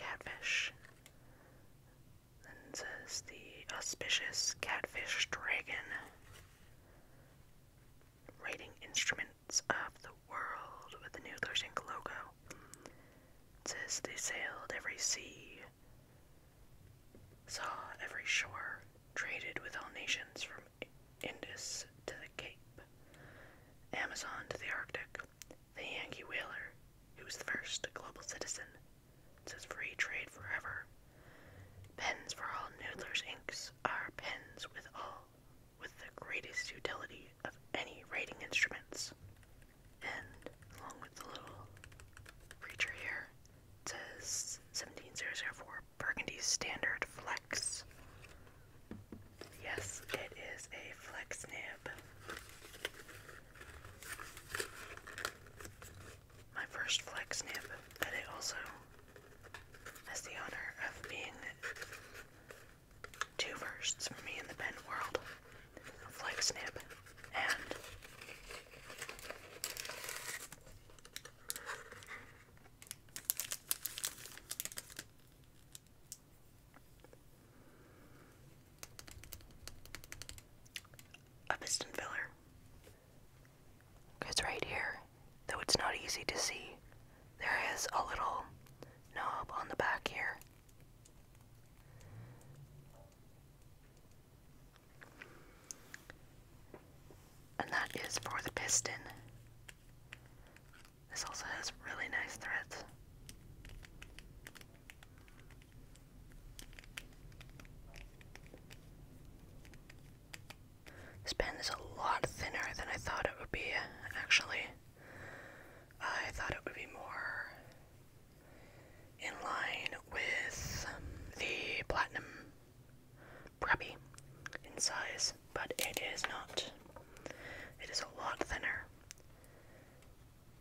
Catfish. Then it says the Auspicious Catfish Dragon. Writing Instruments of the World with the Noodler's Ink logo. It says they sailed every sea, saw every shore, traded with all nations from Indus to the Cape, Amazon to the Arctic. The Yankee whaler, who was the first global citizen. It says free trade forever. Pens for all. Noodler's inks are pens with the greatest utility of any writing instruments. And along with the little creature here, it says 17004 Burgundy Standard Flex. Yes, it is a flex nib. My first flex nib, but it also has the honor of being two firsts for me in the pen world. A flex nib and a piston filler. It's right here, though it's not easy to see. There is a little knob on the back here. And that is for the piston. This also has really nice threads. This pen is a lot thinner than I thought it would be, actually. I thought it would be more in line with the Platinum Preppy in size, but it is not. It is a lot thinner.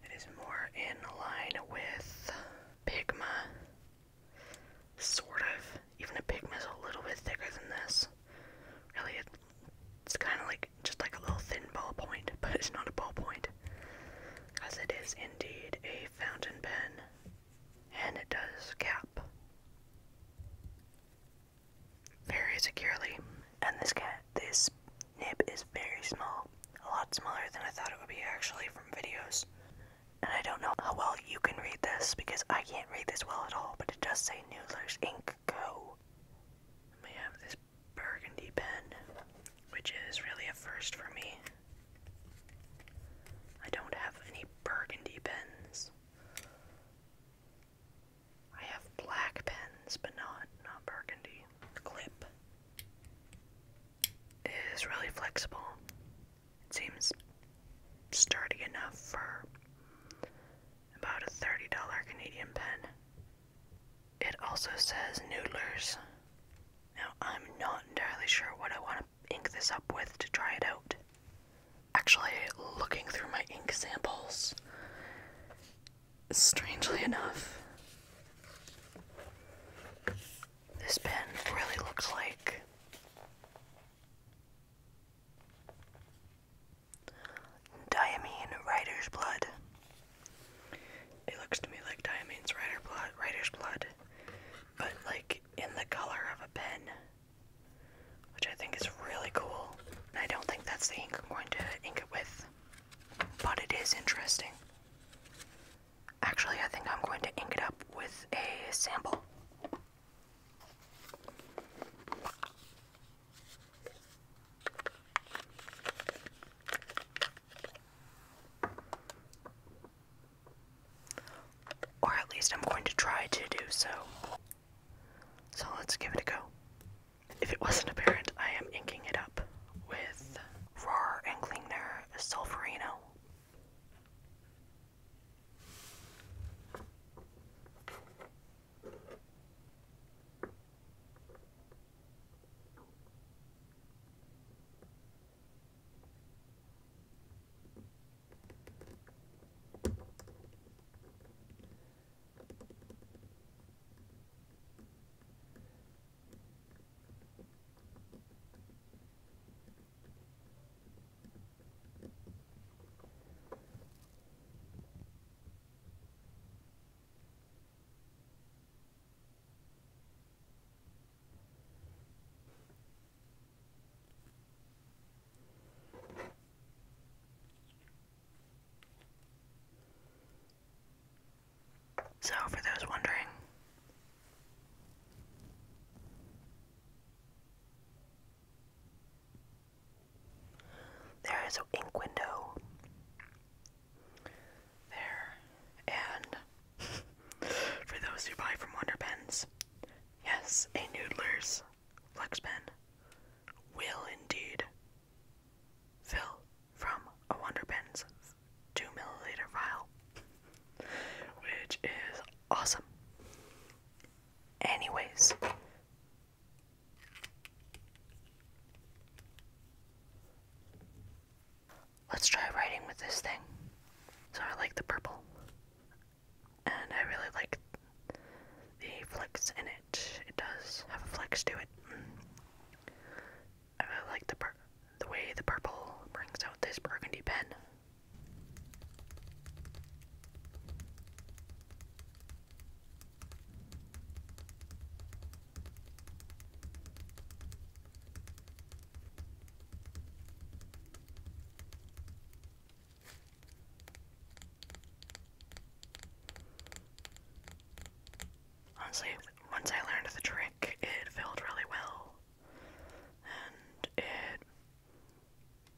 It is more in line with Pigma, sort of. Even a Pigma is a little bit thicker than this. Really, it's kind of like, just like a little thin ballpoint, but it's not a ballpoint, as it is indeed a fountain pen, and it does cap very securely. And this nib is very small, a lot smaller than I thought it would be actually from videos. And I don't know how well you can read this, because I can't read this well at all, but it does say Noodler's Ink Go. And we have this burgundy pen, which is really a first for me. I don't have any burgundy pens. I have black pens, but not burgundy. The clip is really flexible. It seems sturdy enough for about a $30 Canadian pen. It also says Noodlers. Now, I'm not entirely sure what I want to ink this up with to try it out. Actually, looking through my ink samples, strangely enough, this pen really looks like diamine writer's blood. It looks to me like diamine's writer's blood, but like in the color of a pen, which I think is really cool. I don't think that's the ink I'm going to ink it with, but it is interesting. Actually, I think I'm going to ink it up with a sample. Or at least I'm going to try to do so. So let's give it a go. If it wasn't apparent, I am inking it up with Roar and Klingner Solferino. So for those wondering, there is an ink window there, and for those who buy from Wonder Pens, yes, a Noodler's flex pen will indeed fill from a Wonder Pens 2 milliliter vial, which is awesome. Anyways, let's try writing with this thing. So I like the purple, and I really like the flex in it. It does have a flex to it. I really like the way the purple brings out this burgundy pen. Honestly, once I learned the trick, it filled really well, and it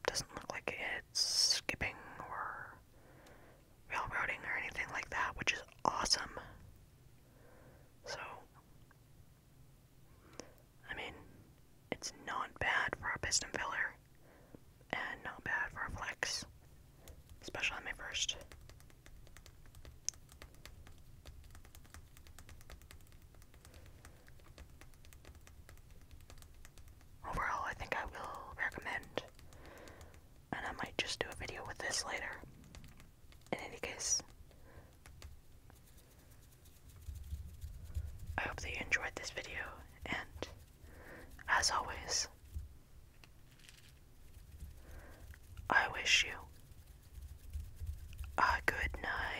doesn't look like it's skipping or railroading or anything like that, which is awesome. So, I mean, it's not bad for a piston filler, and not bad for a flex, especially on my first. Later. In any case, I hope that you enjoyed this video, and as always, I wish you a good night.